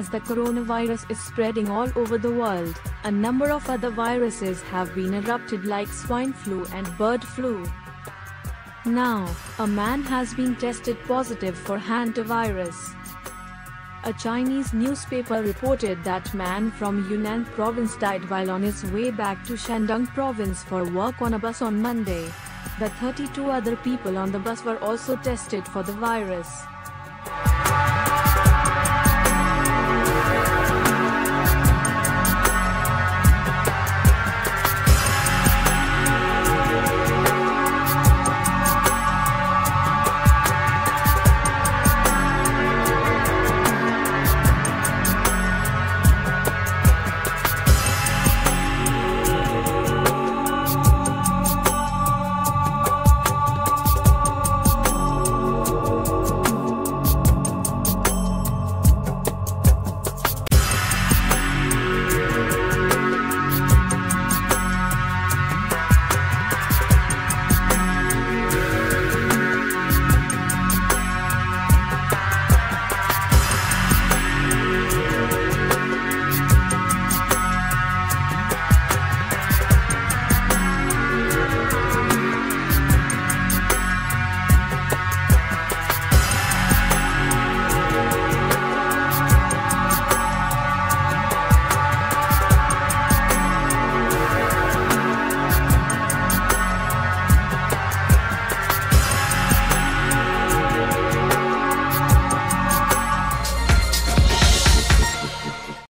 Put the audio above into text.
as the coronavirus is spreading all over the world, a number of other viruses have been erupted like swine flu and bird flu. Now, a man has been tested positive for Hantavirus. A Chinese newspaper reported that man from Yunnan province died while on his way back to Shandong province for work on a bus on Monday. The 32 other people on the bus were also tested for the virus.